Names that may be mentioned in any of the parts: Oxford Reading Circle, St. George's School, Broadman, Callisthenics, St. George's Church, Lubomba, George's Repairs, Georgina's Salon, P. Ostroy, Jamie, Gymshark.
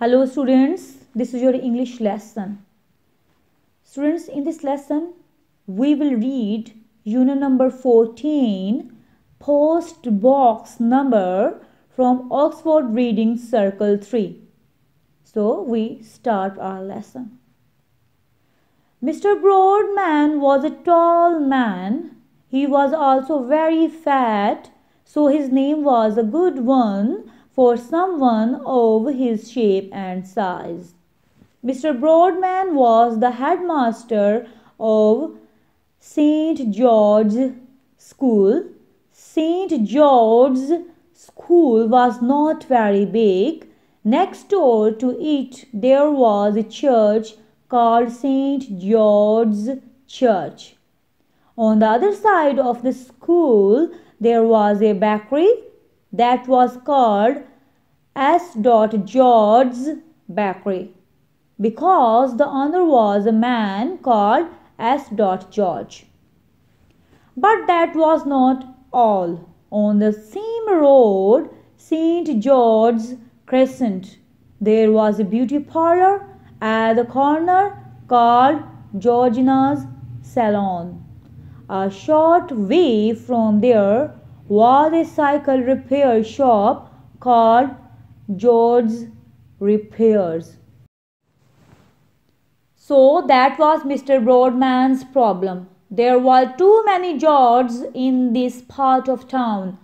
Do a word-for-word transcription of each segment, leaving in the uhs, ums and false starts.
Hello students, this is your English lesson. Students, in this lesson we will read unit number fourteen, post box number from Oxford Reading Circle three. So we start our lesson. Mister Broadman was a tall man. He was also very fat, so his name was a good one for someone of his shape and size. Mister Broadman was the headmaster of Saint George's School. Saint George's School was not very big. Next door to it there was a church called Saint George's Church. On the other side of the school there was a bakery that was called S. George's Bakery, because the owner was a man called S. George. But that was not all. On the same road, Saint George's Crescent, there was a beauty parlor at the corner called Georgina's Salon. A short way from there was a cycle repair shop called George's Repairs. So that was Mister Broadman's problem. There were too many Georges in this part of town.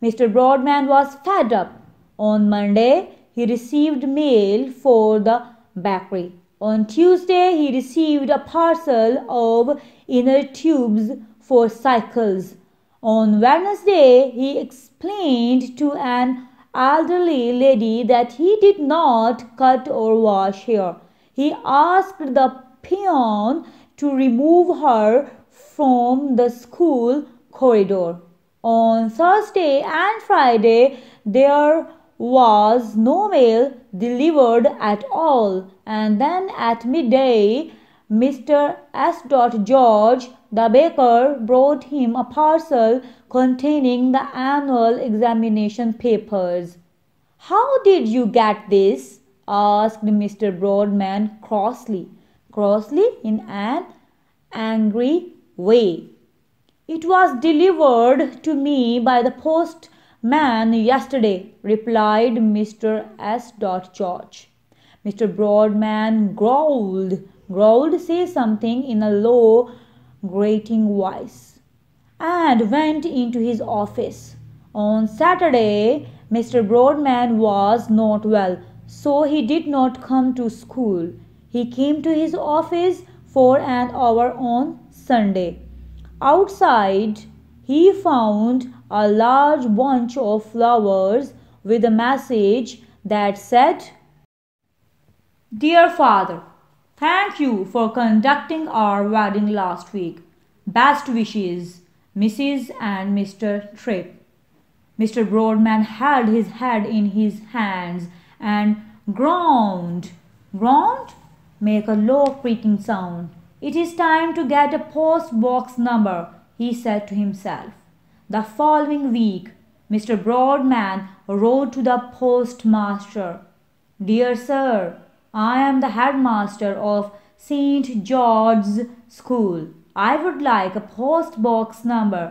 Mister Broadman was fed up. On Monday, he received mail for the bakery. On Tuesday, he received a parcel of inner tubes for cycles. On Wednesday, he explained to an elderly lady that he did not cut or wash hair. He asked the peon to remove her from the school corridor. On Thursday and Friday, there was no mail delivered at all, and then at midday Mister S. George, the baker, brought him a parcel containing the annual examination papers. "How did you get this?" asked Mister Broadman crossly, crossly in an angry way. "It was delivered to me by the post man yesterday," replied Mister S. George. Mr. Broadman growled, growled, say something in a low, grating voice, and went into his office. On Saturday, Mister Broadman was not well, so he did not come to school. He came to his office for an hour on Sunday. Outside, he found a large bunch of flowers with a message that said, "Dear Father, thank you for conducting our wedding last week. Best wishes, Missus and Mister Tripp." Mister Broadman held his head in his hands and groaned, groaned, make a low creaking sound. "It is time to get a post box number," he said to himself. The following week, Mister Broadman wrote to the postmaster, "Dear sir, I am the headmaster of Saint George's School. I would like a post box number.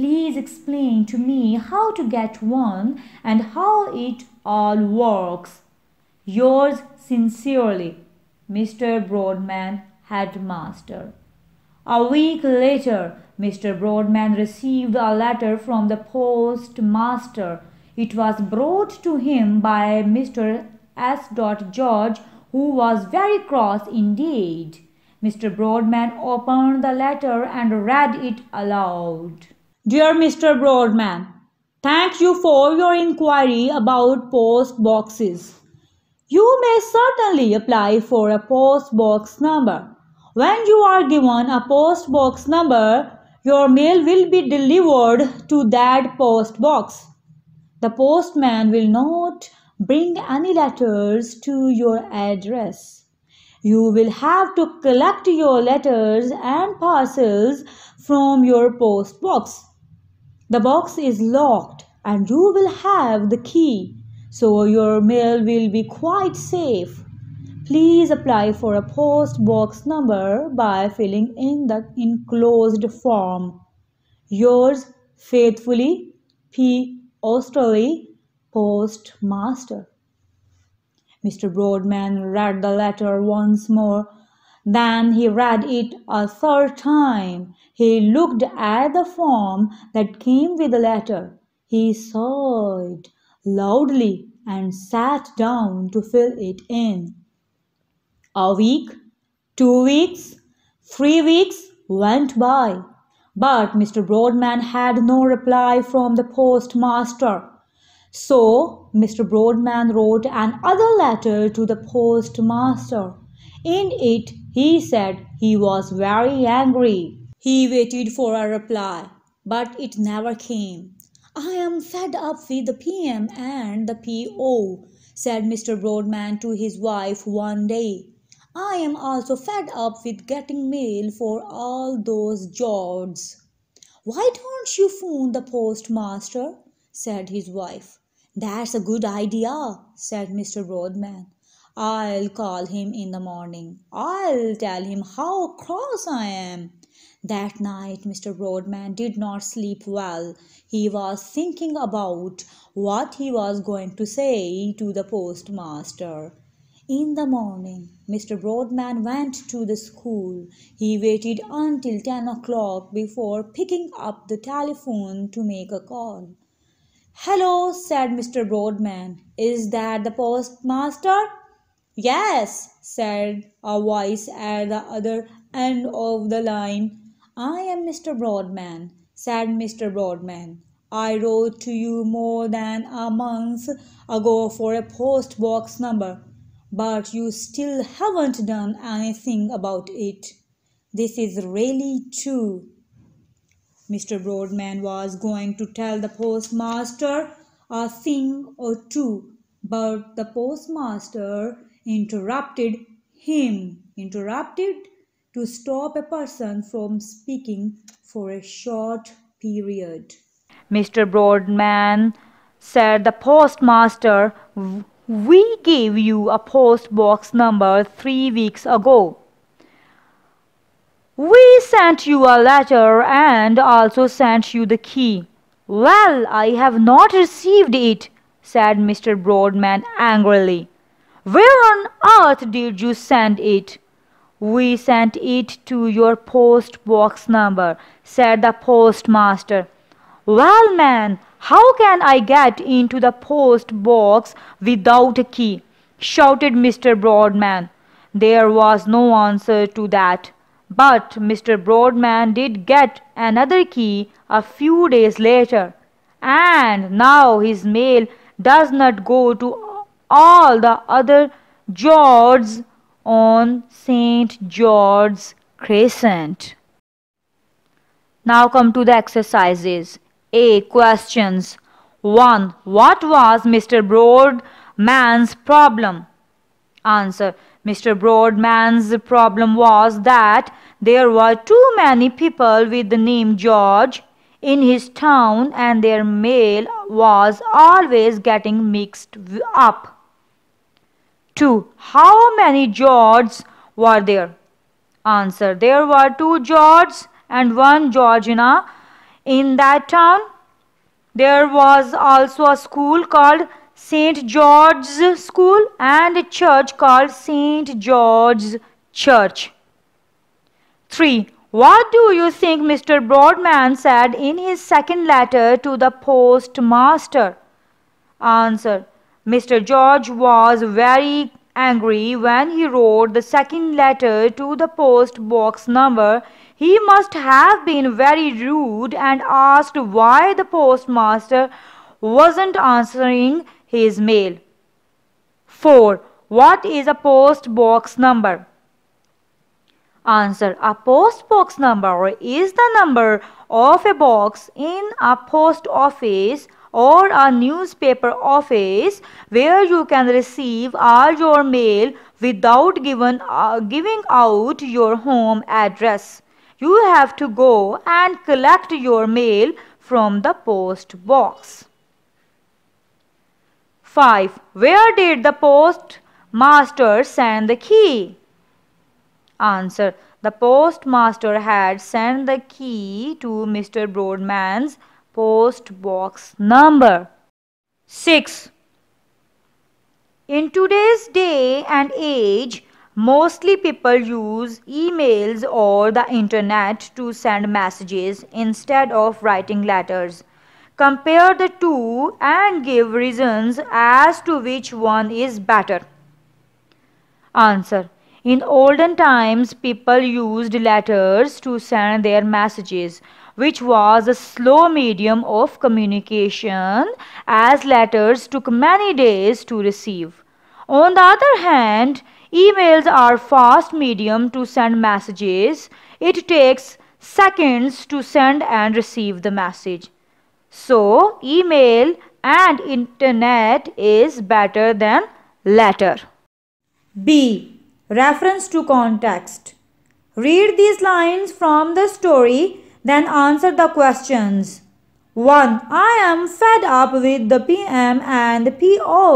Please explain to me how to get one and how it all works. Yours sincerely, Mister Broadman, headmaster." A week later, Mister Broadman received a letter from the postmaster. It was brought to him by Mister S. George, who was very cross indeed. Mister Broadman opened the letter and read it aloud. "Dear Mister Broadman, thank you for your inquiry about post boxes. You may certainly apply for a post box number. When you are given a post box number, your mail will be delivered to that post box. The postman will not bring any letters to your address. You will have to collect your letters and parcels from your post box. The box is locked and you will have the key. so your mail will be quite safe. Please apply for a post box number by filling in the enclosed form. Yours faithfully, P. Ostroy, Postmaster. Mister Broadman read the letter once more. Then he read it a third time. He looked at the form that came with the letter. He sighed loudly and sat down to fill it in. A week, two weeks, three weeks went by, but Mister Broadman had no reply from the postmaster. So Mister Broadman wrote another letter to the postmaster. In it, he said he was very angry. He waited for a reply, but it never came. I am fed up with the P M and the P O, said Mister Broadman to his wife one day. I am also fed up with getting mail for all those jobs. Why don't you phone the postmaster? Said his wife. That's a good idea, said Mister Broadman. I'll call him in the morning. I'll tell him how cross I am. That night Mister Broadman did not sleep well. He was thinking about what he was going to say to the postmaster. In the morning, Mister Broadman went to the school. He waited until ten o'clock before picking up the telephone to make a call. Hello, said Mister Broadman. Is that the postmaster? Yes, said a voice at the other end of the line. I am Mister Broadman, said Mister Broadman. I wrote to you more than a month ago for a post box number. But you still haven't done anything about it. This is really true. Mister Broadman was going to tell the postmaster a thing or two, but the postmaster interrupted him, interrupted to stop a person from speaking for a short period. Mister Broadman, said the postmaster, we gave you a post box number three weeks ago. We sent you a letter and also sent you the key. Well, I have not received it, said Mister Broadman angrily. Where on earth did you send it? We sent it to your post box number, said the postmaster. Well, man, how can I get into the post box without a key? Shouted Mister Broadman. There was no answer to that. But Mister Broadman did get another key a few days later. And now his mail does not go to all the other Georges on Saint George's Crescent. Now come to the exercises. A. Questions. one. What was Mister Broadman's problem? Answer. Mister Broadman's problem was that there were too many people with the name George in his town and their mail was always getting mixed up. two. How many Georges were there? Answer. There were two Georges and one Georgina in that town. There was also a school called Saint George's School and a church called Saint George's Church. three. What do you think Mister Broadman said in his second letter to the postmaster? Answer. Mister George was very angry when he wrote the second letter to the post box number. He must have been very rude and asked why the postmaster wasn't answering his mail. four. What is a post box number? Answer. A post box number is the number of a box in a post office or a newspaper office where you can receive all your mail without given, uh, giving out your home address. You have to go and collect your mail from the post box. five. Where did the postmaster send the key? Answer. The postmaster had sent the key to Mister Broadman's post box number. six. In today's day and age, mostly people use emails or the internet to send messages instead of writing letters. Compare the two and give reasons as to which one is better. Answer. In olden times, people used letters to send their messages, which was a slow medium of communication, as letters took many days to receive. On the other hand, emails are a fast medium to send messages. It takes seconds to send and receive the message. So, email and internet is better than letter. B. Reference to context. Read these lines from the story, then answer the questions. one. I am fed up with the P M and the P O.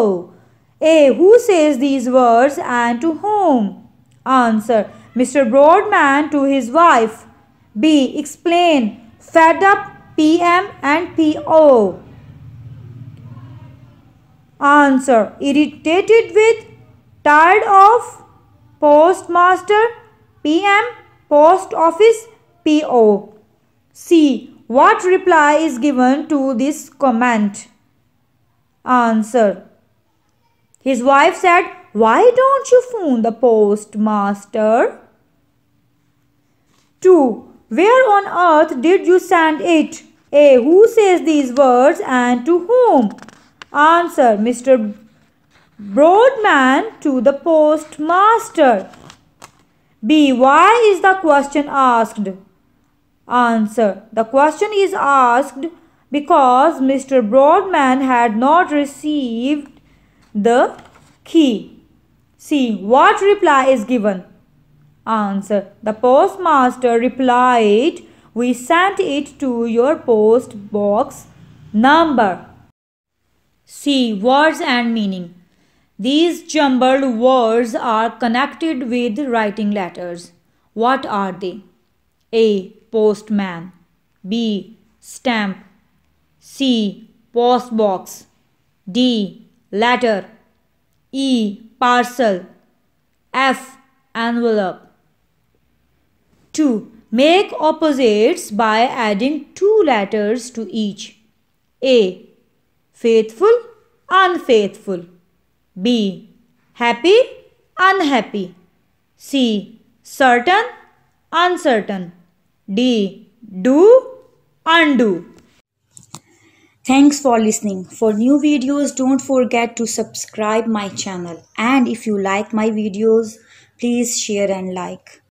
A. Who says these words and to whom? Answer. Mister Broadman to his wife. B. Explain. Fed up, P M and P O. Answer. Irritated with, tired of, postmaster, P M, post office, P O. C. What reply is given to this comment? Answer. His wife said, "Why don't you phone the postmaster?" two. Where on earth did you send it? A. Who says these words and to whom? Answer. Mister Broadman to the postmaster. B. Why is the question asked? Answer. The question is asked because Mister Broadman had not received the key. C. What reply is given? Answer. The postmaster replied, "We sent it to your post box number." C. Words and meaning. These jumbled words are connected with writing letters. What are they? A. Postman. B. Stamp. C. Postbox. D. Letter. E. Parcel. F. Envelope. two. Make opposites by adding two letters to each. A. Faithful, unfaithful. B. Happy, unhappy. C. Certain, uncertain. D. Do, undo. Thanks for listening. For new videos, don't forget to subscribe my channel. And if you like my videos, please share and like.